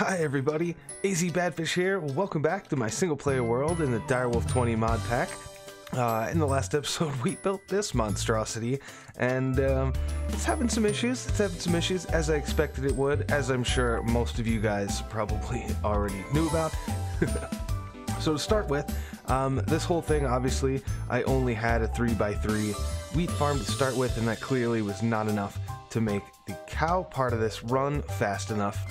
Hi everybody, AZ Badfish here. Welcome back to my single player world in the Direwolf20 mod pack. In the last episode we built this monstrosity and it's having some issues. As I expected it would, as I'm sure most of you guys probably already knew about. So to start with, this whole thing, obviously I only had a 3x3 wheat farm to start with, and that clearly was not enough to make the cow part of this run fast enough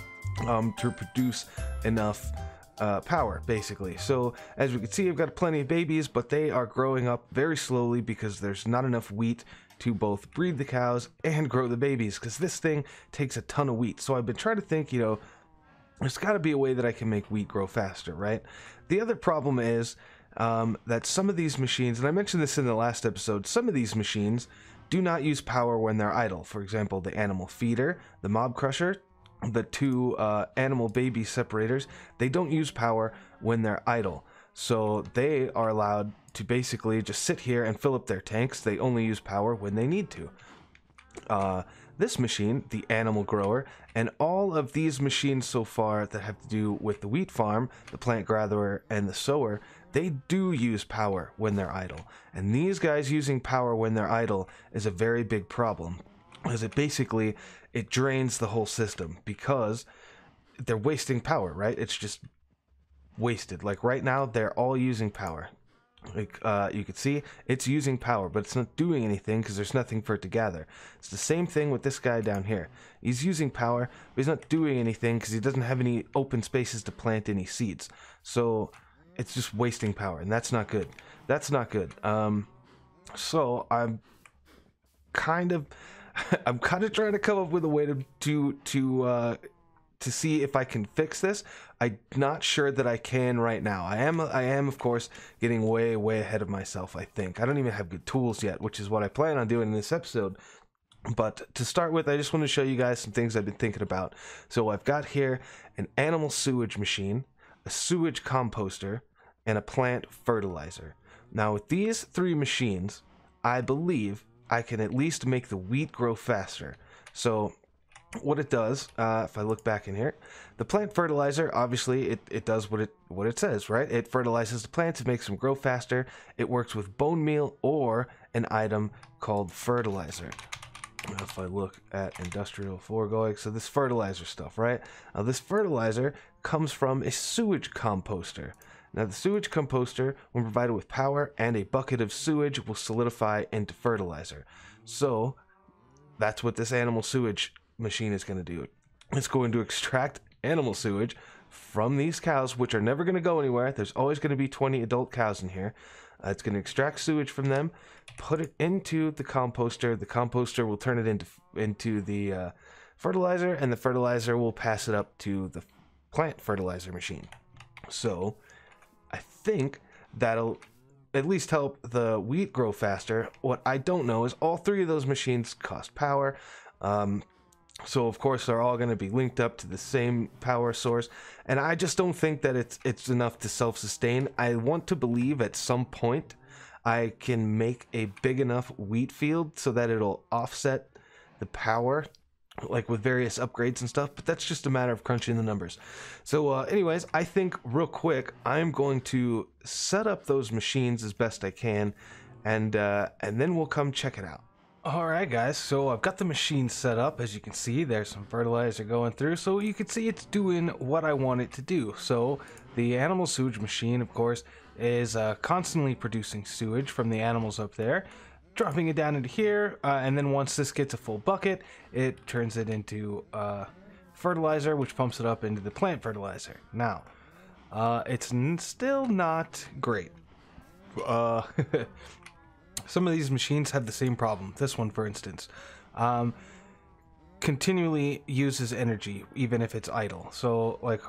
to produce enough power, basically. So as we can see, I've got plenty of babies, but they are growing up very slowly because there's not enough wheat to both breed the cows and grow the babies, because this thing takes a ton of wheat. So I've been trying to think, you know, there's got to be a way that I can make wheat grow faster, right? The other problem is that some of these machines, and I mentioned this in the last episode, some of these machines do not use power when they're idle. For example, the animal feeder, the mob crusher, the two animal baby separators, they don't use power when they're idle. So they are allowed to basically just sit here and fill up their tanks. They only use power when they need to. This machine, the animal grower, and all of these machines so far that have to do with the wheat farm, the plant gatherer, and the sower, they do use power when they're idle. And these guys using power when they're idle is a very big problem, because it basically, it drains the whole system because they're wasting power, right? It's just wasted. Like right now, they're all using power. Like you can see, it's using power, but it's not doing anything because there's nothing for it to gather. It's the same thing with this guy down here. He's using power, but he's not doing anything because he doesn't have any open spaces to plant any seeds. So it's just wasting power, and that's not good. That's not good. So I'm kind of trying to come up with a way to see if I can fix this. I'm not sure that I can right now. I am of course getting way ahead of myself. I think I don't even have good tools yet, which is what I plan on doing in this episode. But to start with, I just want to show you guys some things I've been thinking about. So I've got here an animal sewage machine, a sewage composter, and a plant fertilizer. Now with these three machines, I believe I can at least make the wheat grow faster. So what it does, if I look back in here, the plant fertilizer, obviously it does what it says, right? It fertilizes the plants, it makes them grow faster. It works with bone meal or an item called fertilizer. If I look at industrial foregoing, so this fertilizer stuff, right? Now this fertilizer comes from a sewage composter. Now the sewage composter, when provided with power and a bucket of sewage, will solidify into fertilizer. So that's what this animal sewage machine is going to do. It's going to extract animal sewage from these cows, which are never going to go anywhere. There's always going to be 20 adult cows in here. It's going to extract sewage from them, put it into the composter. The composter will turn it into the fertilizer, and the fertilizer will pass it up to the plant fertilizer machine. So I think that'll at least help the wheat grow faster. What I don't know is all three of those machines cost power. So of course they're all going to be linked up to the same power source, and I just don't think that it's enough to self-sustain. I want to believe at some point I can make a big enough wheat field so that it'll offset the power, like with various upgrades and stuff, but that's just a matter of crunching the numbers. So anyways, I think real quick I'm going to set up those machines as best I can, and then we'll come check it out. Alright guys, so I've got the machine set up. As you can see, there's some fertilizer going through, so you can see it's doing what I want it to do. So the animal sewage machine, of course, is constantly producing sewage from the animals up there, dropping it down into here, and then once this gets a full bucket, it turns it into fertilizer, which pumps it up into the plant fertilizer. Now, it's still not great. Some of these machines have the same problem. This one, for instance, continually uses energy, even if it's idle. So, like,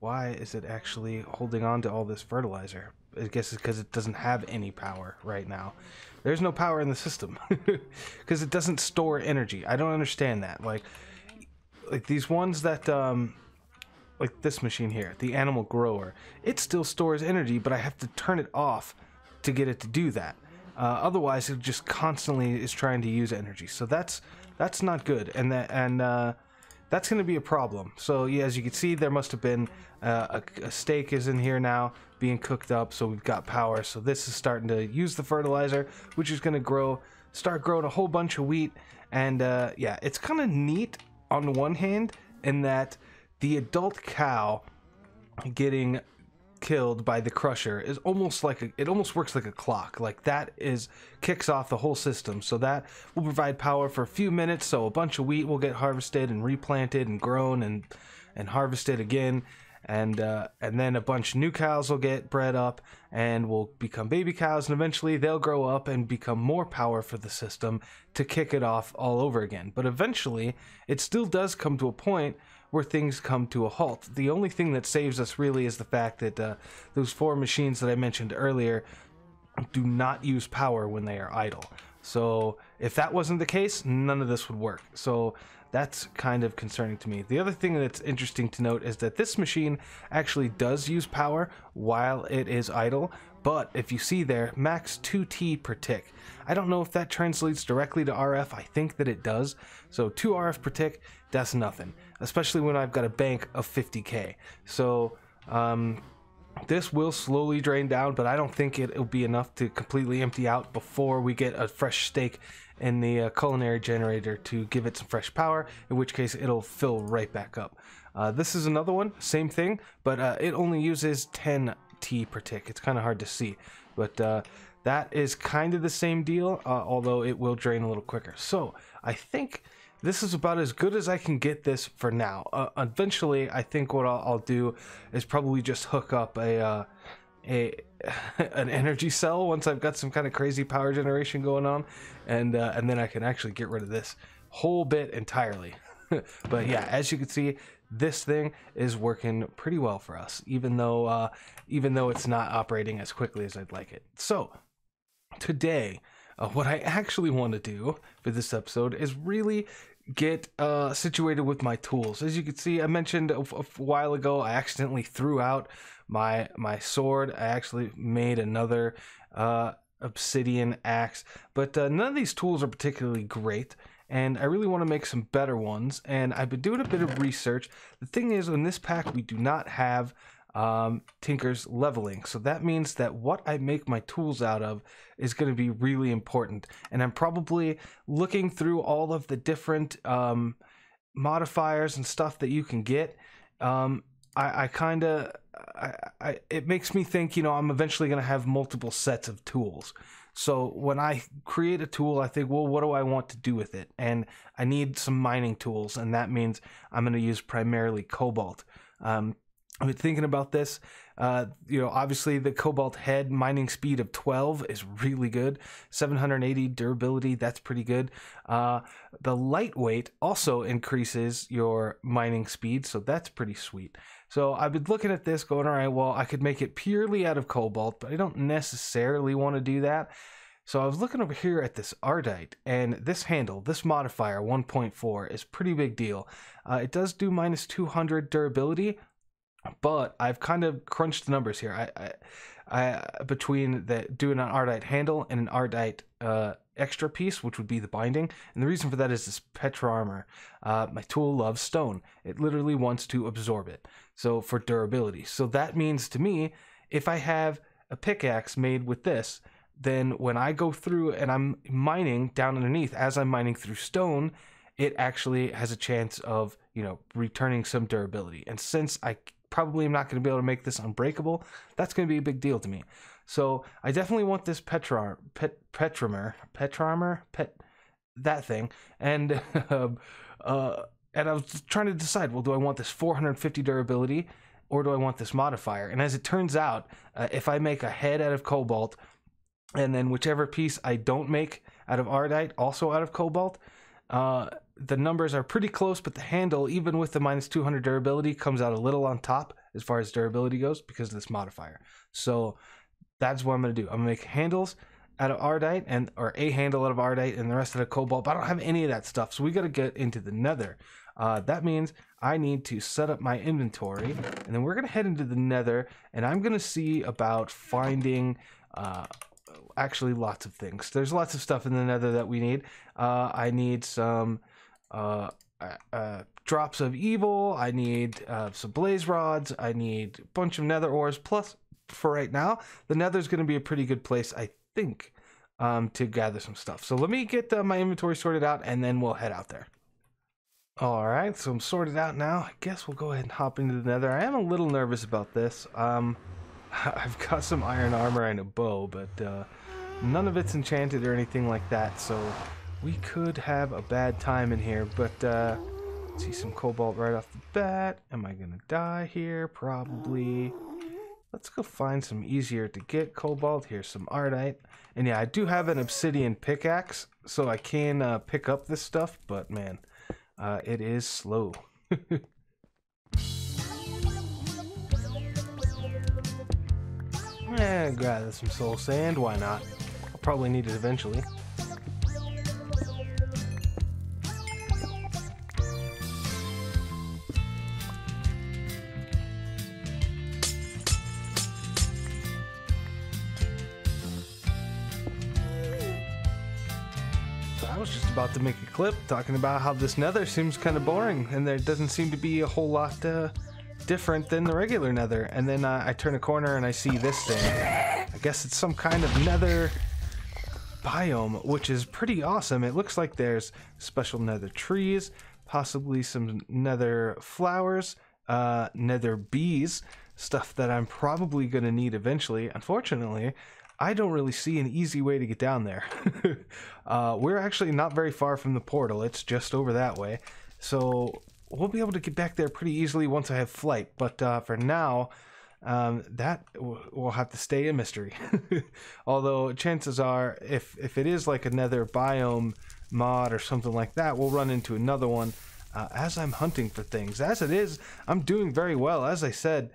why is it actually holding on to all this fertilizer? I guess it's because it doesn't have any power right now. There's no power in the system because it doesn't store energy. I don't understand that. Like these ones that... like this machine here, the animal grower, it still stores energy, but I have to turn it off to get it to do that. Otherwise it just constantly is trying to use energy. So that's not good. And that's going to be a problem. So yeah, as you can see, there must have been a steak is in here now being cooked up, so we've got power. So this is starting to use the fertilizer, which is going to start growing a whole bunch of wheat. And yeah, it's kind of neat on the one hand in that the adult cow getting killed by the crusher is almost like it almost works like a clock. Like that kicks off the whole system, so that will provide power for a few minutes, so a bunch of wheat will get harvested and replanted and grown and harvested again, and then a bunch of new cows will get bred up and will become baby cows, and eventually they'll grow up and become more power for the system to kick it off all over again. But eventually it still does come to a point where things come to a halt. The only thing that saves us really is the fact that those four machines that I mentioned earlier do not use power when they are idle. So if that wasn't the case, none of this would work. So that's kind of concerning to me. The other thing that's interesting to note is that this machine actually does use power while it is idle, but if you see there, max 2T per tick. I don't know if that translates directly to RF. I think that it does. So 2 RF per tick, that's nothing, especially when I've got a bank of 50K. So this will slowly drain down, but I don't think it'll be enough to completely empty out before we get a fresh steak in the culinary generator to give it some fresh power, in which case it'll fill right back up. This is another one, same thing, but it only uses 10T per tick. It's kind of hard to see, but that is kind of the same deal, although it will drain a little quicker. So I think this is about as good as I can get this for now. Eventually, I think what I'll do is probably just hook up an energy cell once I've got some kind of crazy power generation going on, and then I can actually get rid of this whole bit entirely. But yeah, as you can see, this thing is working pretty well for us, even though it's not operating as quickly as I'd like it. So today, what I actually want to do for this episode is really get situated with my tools. As you can see, I mentioned a while ago, I accidentally threw out my sword. I actually made another obsidian axe, but none of these tools are particularly great, and I really want to make some better ones, and I've been doing a bit of research. The thing is, in this pack, we do not have Tinker's leveling, so that means that what I make my tools out of is going to be really important, and I'm probably looking through all of the different modifiers and stuff that you can get. It makes me think, you know, I'm eventually going to have multiple sets of tools. So when I create a tool, I think, well, what do I want to do with it? And I need some mining tools, and that means I'm going to use primarily cobalt. I've been thinking about this. You know, obviously the cobalt head mining speed of 12 is really good. 780 durability, that's pretty good. The lightweight also increases your mining speed, so that's pretty sweet. So I've been looking at this going, all right, well, I could make it purely out of cobalt, but I don't necessarily want to do that. So I was looking over here at this Ardite, and this handle, this modifier, 1.4, is pretty big deal. It does do minus 200 durability, but I've kind of crunched the numbers here. I between doing an Ardite handle and an Ardite extra piece, which would be the binding, and the reason for that is this Petramor. My tool loves stone. It literally wants to absorb it, so for durability. So that means to me, if I have a pickaxe made with this, then when I go through and I'm mining down underneath, as I'm mining through stone, it actually has a chance of, you know, returning some durability. And since I probably am not going to be able to make this unbreakable, that's going to be a big deal to me. So I definitely want this Petramor, that thing. And I was trying to decide, well, do I want this 450 durability or do I want this modifier? And as it turns out, if I make a head out of cobalt, and then whichever piece I don't make out of Ardite also out of cobalt, the numbers are pretty close, but the handle, even with the minus 200 durability, comes out a little on top as far as durability goes because of this modifier. So that's what I'm going to do. I'm going to make handles out of Ardite, or a handle out of Ardite, and the rest of the cobalt, but I don't have any of that stuff, so we got to get into the nether. That means I need to set up my inventory, and then we're going to head into the nether, and I'm going to see about finding actually lots of things. There's lots of stuff in the nether that we need. I need some drops of evil. I need some blaze rods. I need a bunch of nether ores. Plus, for right now, the nether is going to be a pretty good place, I think, to gather some stuff. So let me get my inventory sorted out, and then we'll head out there. All right, so I'm sorted out now. I guess we'll go ahead and hop into the nether. I am a little nervous about this. I've got some iron armor and a bow, but none of it's enchanted or anything like that, so we could have a bad time in here. But let's see, some cobalt right off the bat. Am I gonna die here? Probably. Let's go find some easier to get cobalt. Here's some Ardite. And yeah, I do have an obsidian pickaxe, so I can pick up this stuff, but man, it is slow. Grab some soul sand, why not? I'll probably need it eventually. I was just about to make a clip talking about how this nether seems kind of boring, and there doesn't seem to be a whole lot different than the regular nether, and then I turn a corner and I see this thing. I guess it's some kind of nether biome, which is pretty awesome. It looks like there's special nether trees, possibly some nether flowers, nether bees, stuff that I'm probably going to need eventually. Unfortunately, I don't really see an easy way to get down there. We're actually not very far from the portal. It's just over that way, so we'll be able to get back there pretty easily once I have flight, but for now, that will have to stay a mystery. Although chances are, if it is like another biome mod or something like that, we'll run into another one as I'm hunting for things. As it is, I'm doing very well. As I said,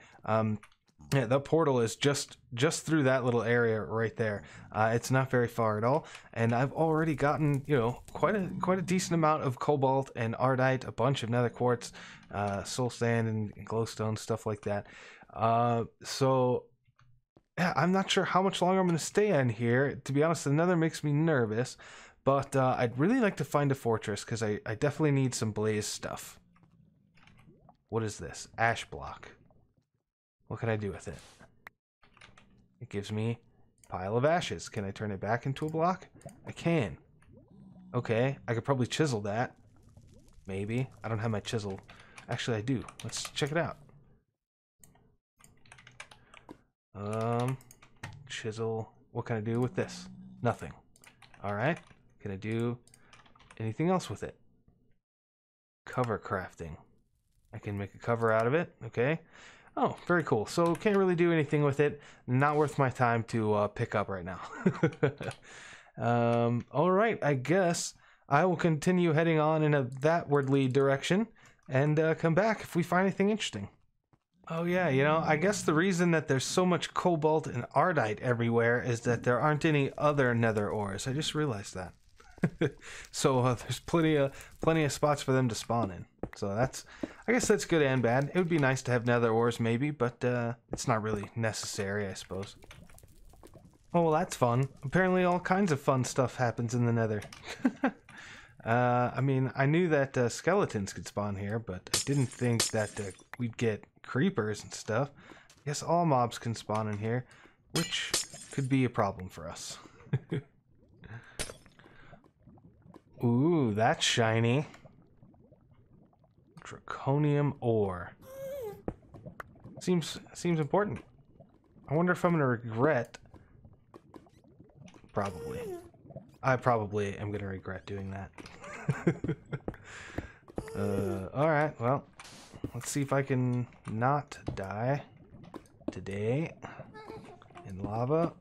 yeah, the portal is just through that little area right there. It's not very far at all, and I've already gotten, you know, quite a decent amount of cobalt and Ardite, a bunch of nether quartz, soul sand, and glowstone, stuff like that. So yeah, I'm not sure how much longer I'm going to stay in here. To be honest, the nether makes me nervous, but I'd really like to find a fortress because I definitely need some blaze stuff. What is this? Ash block. What can I do with it? It gives me a pile of ashes. Can I turn it back into a block? I can. Okay, I could probably chisel that. Maybe. I don't have my chisel. Actually, I do. Let's check it out. Chisel. What can I do with this? Nothing. Alright. Can I do anything else with it? Cover crafting. I can make a cover out of it. Okay. Oh, very cool. So can't really do anything with it. Not worth my time to pick up right now. All right, I guess I will continue heading on in that wardly direction and come back if we find anything interesting. Oh yeah, you know, I guess the reason that there's so much cobalt and Ardite everywhere is that there aren't any other nether ores. I just realized that. So there's plenty of spots for them to spawn in. So that's, I guess that's good and bad. It would be nice to have nether ores maybe, but it's not really necessary, I suppose. Oh, well, that's fun. Apparently all kinds of fun stuff happens in the nether. I mean, I knew that skeletons could spawn here, but I didn't think that we'd get creepers and stuff. I guess all mobs can spawn in here, which could be a problem for us. Ooh, that's shiny. Draconium ore. Seems important. I wonder if I'm gonna regret. Probably. I probably am gonna regret doing that. Alright, well, let's see if I can not die today in lava.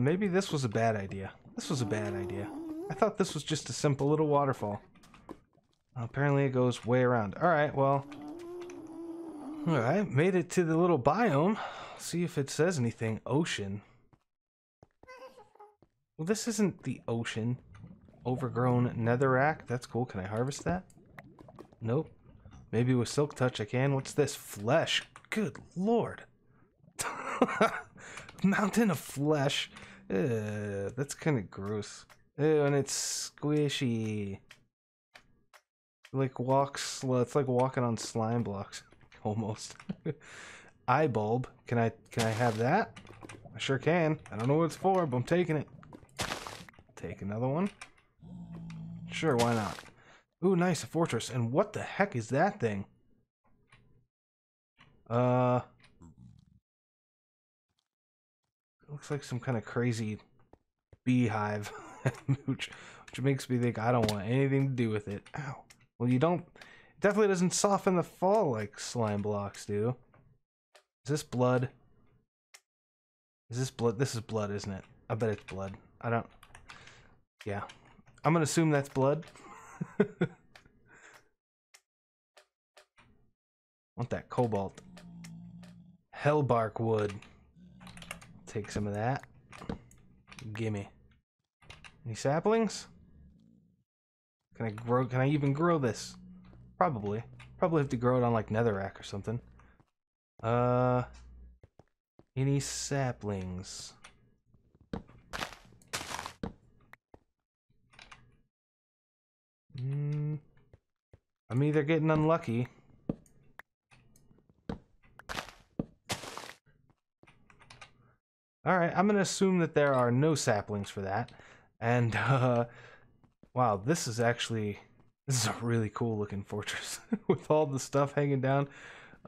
Maybe this was a bad idea. This was a bad idea. I thought this was just a simple little waterfall. Apparently it goes way around. Alright, well. Alright, made it to the little biome. See if it says anything. Ocean. Well, this isn't the ocean. Overgrown netherrack. That's cool. Can I harvest that? Nope. Maybe with silk touch I can. What's this? Flesh. Good lord. Mountain of flesh. Ugh, that's kind of gross. Ew, and it's squishy. Like walks, it's like walking on slime blocks, almost. Eye bulb. Can I have that? I sure can. I don't know what it's for, but I'm taking it. Take another one. Sure, why not? Ooh, nice, a fortress. And what the heck is that thing? It looks like some kind of crazy beehive, which makes me think I don't want anything to do with it. Ow. Well, you don't. It definitely doesn't soften the fall like slime blocks do. Is this blood? Is this blood? This is blood, isn't it? I bet it's blood. I don't. Yeah, I'm gonna assume that's blood. Want that cobalt. Hellbark wood. Take some of that. Gimme. Any saplings? Can I grow? Can I even grow this? Probably. Probably have to grow it on like netherrack or something. Any saplings? I'm either getting unlucky. Alright, I'm going to assume that there are no saplings for that. And, wow, this is actually... This is a really cool looking fortress with all the stuff hanging down.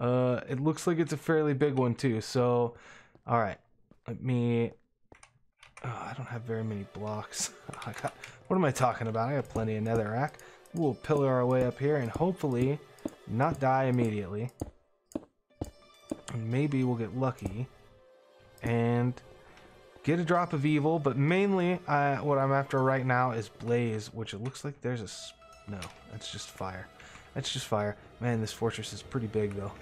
It looks like it's a fairly big one too, so... Alright, let me... Oh, I don't have very many blocks. I got... What am I talking about? I got plenty of netherrack. We'll pillar our way up here and hopefully not die immediately. And maybe we'll get lucky and get a drop of evil, but mainly what I'm after right now is blaze, which it looks like there's a... No, that's just fire. That's just fire. Man, this fortress is pretty big, though.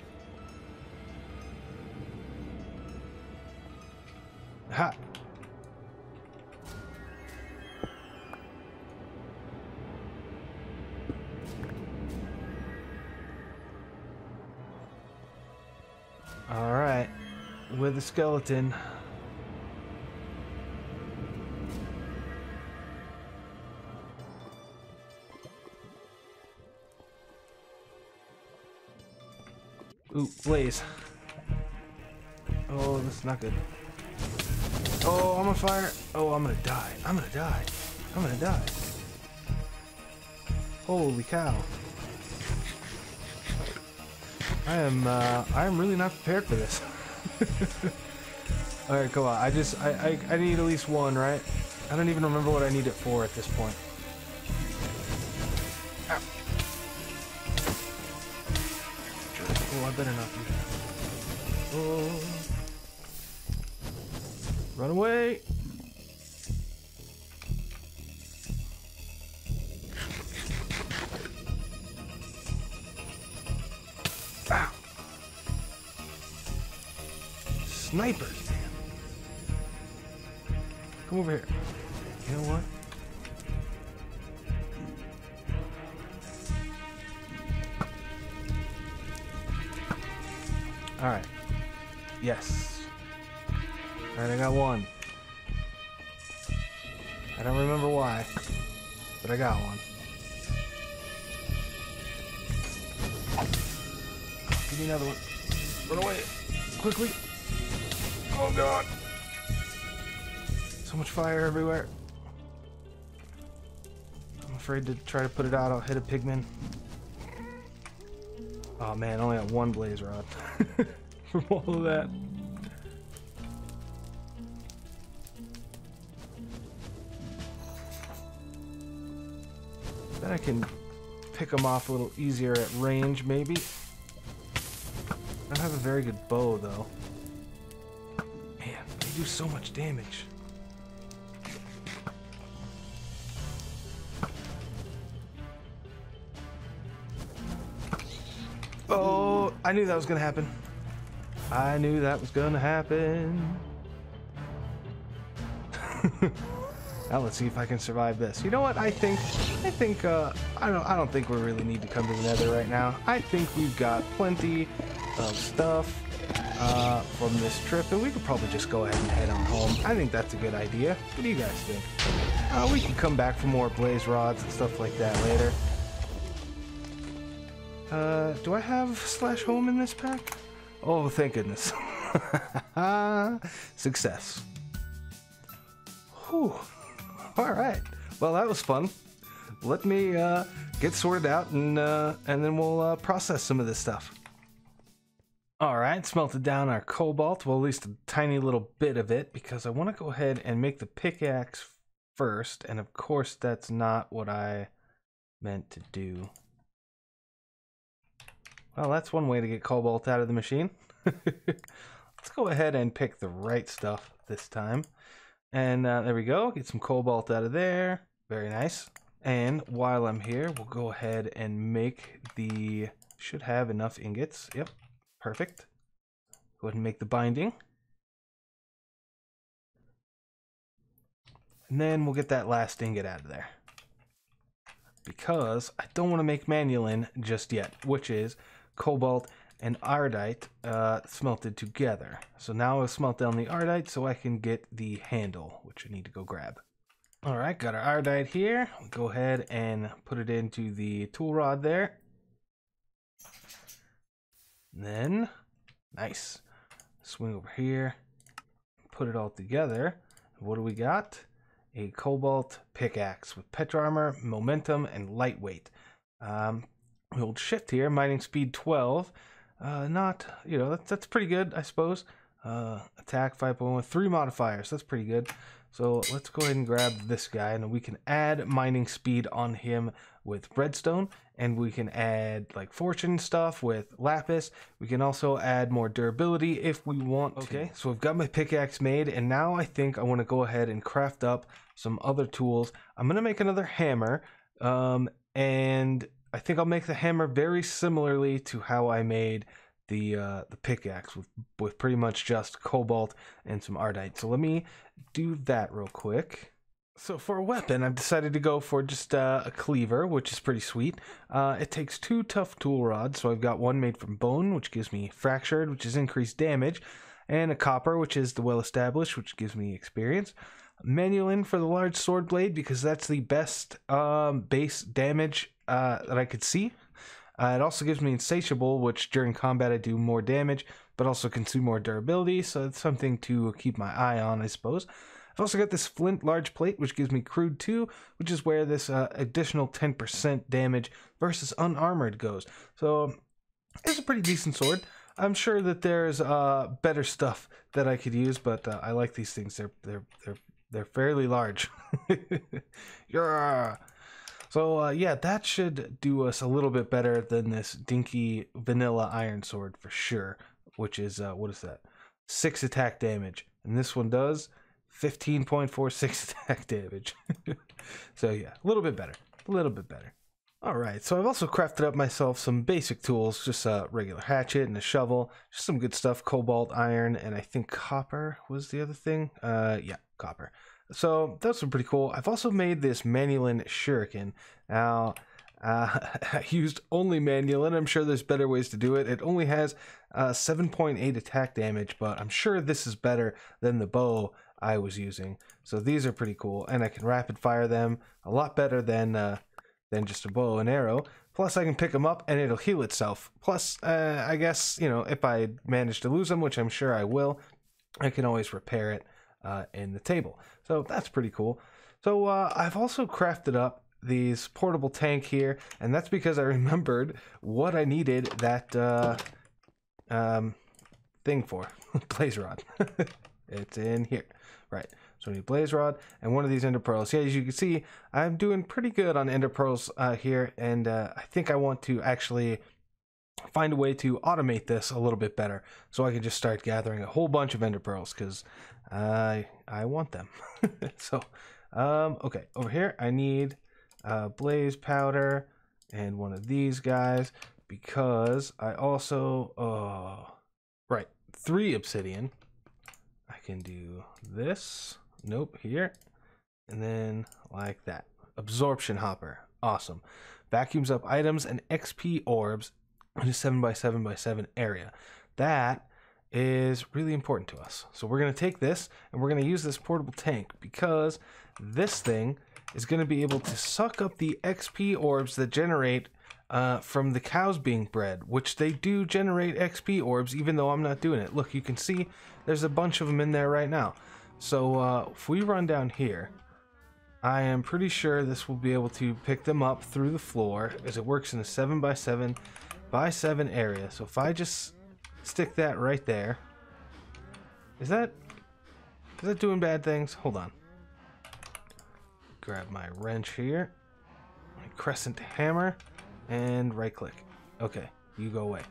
Ha! Alright, with a skeleton. Ooh, blaze. Oh, this is not good. Oh, I'm on fire. Oh, I'm gonna die. I'm gonna die. I'm gonna die. Holy cow. I am really not prepared for this. Alright, go on. I need at least one, right? I don't even remember what I need it for at this point. I better not do that. Oh. Run away! Ow. Snipers, man. Come over here. You know what? Alright. Yes. Alright, I got one. I don't remember why, but I got one. Give me another one. Run away. Quickly. Oh, God. So much fire everywhere. I'm afraid to try to put it out. I'll hit a pigman. Oh man, I only got one blaze rod from all of that. Then I can pick them off a little easier at range, maybe. I don't have a very good bow, though. Man, they do so much damage. Oh, I knew that was gonna happen. I knew that was gonna happen. Now let's see if I can survive this. You know what? I don't think we really need to come to the nether right now. I think we've got plenty of stuff from this trip, and we could probably just go ahead and head on home. I think that's a good idea. What do you guys think? We can come back for more blaze rods and stuff like that later. Do I have slash home in this pack? Oh, thank goodness. Success. Whew. All right. Well, that was fun. Let me get sorted out, and then we'll process some of this stuff. All right, smelted down our cobalt. Well, at least a tiny little bit of it, because I want to go ahead and make the pickaxe first. And of course, that's not what I meant to do. Well, that's one way to get cobalt out of the machine. Let's go ahead and pick the right stuff this time. And there we go. Get some cobalt out of there. Very nice. And while I'm here, we'll go ahead and make the... Should have enough ingots. Yep. Perfect. Go ahead and make the binding. And then we'll get that last ingot out of there. Because I don't want to make Manyullyn just yet, which is cobalt and Ardite smelted together. So now I've smelt down the Ardite so I can get the handle, which I need to go grab. All right, got our Ardite here. We'll go ahead and put it into the tool rod there. And then, nice. Swing over here, put it all together. What do we got? A cobalt pickaxe with Petramor, momentum, and lightweight. We'll shift here, mining speed 12. Not, you know, that's pretty good, I suppose. Attack 5.1, 3 modifiers, that's pretty good. So let's go ahead and grab this guy, and we can add mining speed on him with redstone, and we can add like fortune stuff with lapis. We can also add more durability if we want to. Okay, so I've got my pickaxe made, and now I think I want to go ahead and craft up some other tools. I'm going to make another hammer, and I think I'll make the hammer very similarly to how I made the pickaxe with pretty much just cobalt and some Ardite. So let me do that real quick. So for a weapon, I've decided to go for just a cleaver, which is pretty sweet. It takes 2 tough tool rods, so I've got one made from bone, which gives me fractured, which is increased damage, and a copper, which is the well-established, which gives me experience. Manyullyn for the large sword blade, because that's the best base damage that I could see. It also gives me insatiable, which during combat I do more damage, but also consume more durability, so it's something to keep my eye on, I suppose. I've also got this flint large plate, which gives me crude 2, which is where this additional 10% damage versus unarmored goes. So it's a pretty decent sword. I'm sure that there's better stuff that I could use, but I like these things. They're fairly large. Yeah. So yeah, that should do us a little bit better than this dinky vanilla iron sword for sure. Which is what is that? 6 attack damage, and this one does 15.46 attack damage. So yeah, a little bit better, a little bit better. All right, so I've also crafted up myself some basic tools, just a regular hatchet and a shovel, just some good stuff, cobalt, iron, and I think copper was the other thing. Yeah, copper. So those are pretty cool. I've also made this Manyullyn shuriken. Now, I used only Manyullyn. I'm sure there's better ways to do it. It only has 7.8 attack damage, but I'm sure this is better than the bow I was using. So these are pretty cool, and I can rapid fire them a lot better than just a bow and arrow. Plus I can pick them up and it'll heal itself. Plus I guess, you know, if I manage to lose them, which I'm sure I will, I can always repair it in the table. So that's pretty cool. So I've also crafted up these portable tank here, and that's because I remembered what I needed that thing for. Blaze rod. It's in here. Right. So we need blaze rod and one of these ender pearls. Yeah, as you can see, I'm doing pretty good on ender pearls here, and I think I want to actually find a way to automate this a little bit better, so I can just start gathering a whole bunch of ender pearls, because I want them. So, okay, over here I need blaze powder and one of these guys, because I also, right, 3 obsidian. I can do this, nope, here, and then like that. Absorption hopper, awesome. Vacuums up items and XP orbs in a 7x7x7 area. That is really important to us. So we're gonna take this and we're gonna use this portable tank, because this thing is gonna be able to suck up the XP orbs that generate from the cows being bred, which they do generate XP orbs, even though I'm not doing it. Look, you can see there's a bunch of them in there right now. So if we run down here, I am pretty sure this will be able to pick them up through the floor, as it works in a 7 by 7 by 7 area. So if I just stick that right there, is that doing bad things? Hold on. Grab my wrench here, my crescent hammer, and right click. Okay, you go away.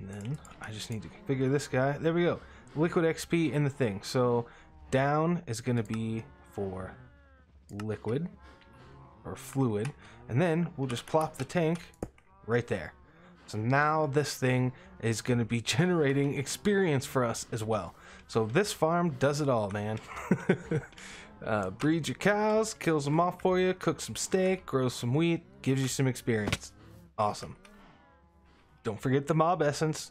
And then I just need to configure this guy. There we go. Liquid XP in the thing. So down is going to be for liquid or fluid, and then we'll just plop the tank right there. So now this thing is going to be generating experience for us as well. So this farm does it all, man. Breeds your cows, kills them off for you, cooks some steak, grows some wheat, gives you some experience. Awesome. Don't forget the mob essence.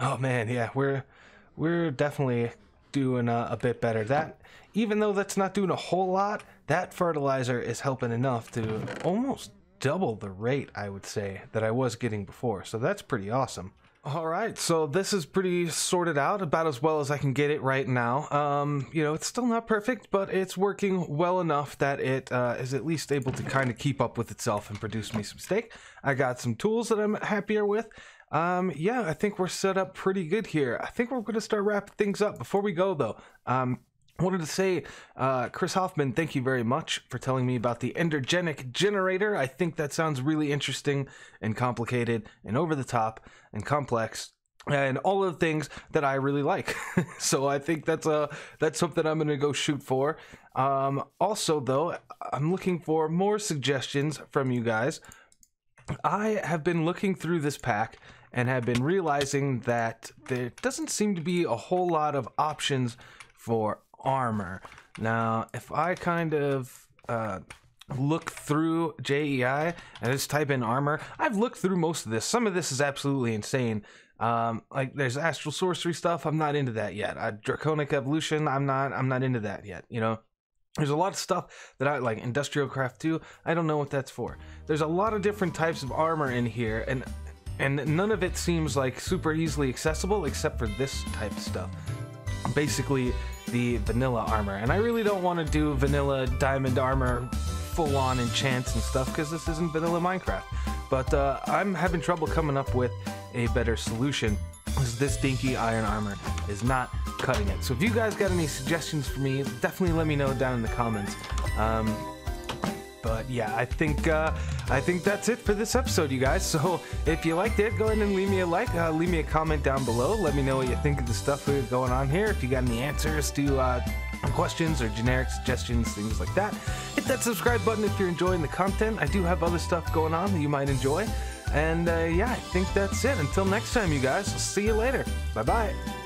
Oh man, yeah, we're definitely doing a bit better. That, even though that's not doing a whole lot, that fertilizer is helping enough to almost double the rate, I would say, that I was getting before. So that's pretty awesome. All right, so this is pretty sorted out, about as well as I can get it right now. You know, it's still not perfect, but it's working well enough that it is at least able to kind of keep up with itself and produce me some steak. I got some tools that I'm happier with. Yeah, I think we're set up pretty good here. I think we're going to start wrapping things up. Before we go, though, wanted to say, Chris Hoffman, thank you very much for telling me about the Endergenic generator. I think that sounds really interesting and complicated and over the top and complex and all of the things that I really like. So I think that's something I'm going to go shoot for. Also, though, I'm looking for more suggestions from you guys. I have been looking through this pack and have been realizing that there doesn't seem to be a whole lot of options for armor. Now, if I kind of look through JEI and just type in armor, I've looked through most of this. Some of this is absolutely insane. Like there's astral sorcery stuff. I'm not into that yet. Draconic evolution. I'm not into that yet. You know, there's a lot of stuff that I like. Industrial craft too. I don't know what that's for. There's a lot of different types of armor in here, and none of it seems like super easily accessible except for this type of stuff. Basically, the vanilla armor, and I really don't want to do vanilla diamond armor full-on enchants and stuff because this isn't vanilla Minecraft, but I'm having trouble coming up with a better solution because this dinky iron armor is not cutting it. So if you guys got any suggestions for me, definitely let me know down in the comments. But yeah, I think that's it for this episode, you guys. So if you liked it, go ahead and leave me a like, leave me a comment down below. Let me know what you think of the stuff we're going on here. If you got any answers to questions or generic suggestions, things like that. Hit that subscribe button if you're enjoying the content. I do have other stuff going on that you might enjoy. And yeah, I think that's it. Until next time, you guys. I'll see you later. Bye-bye.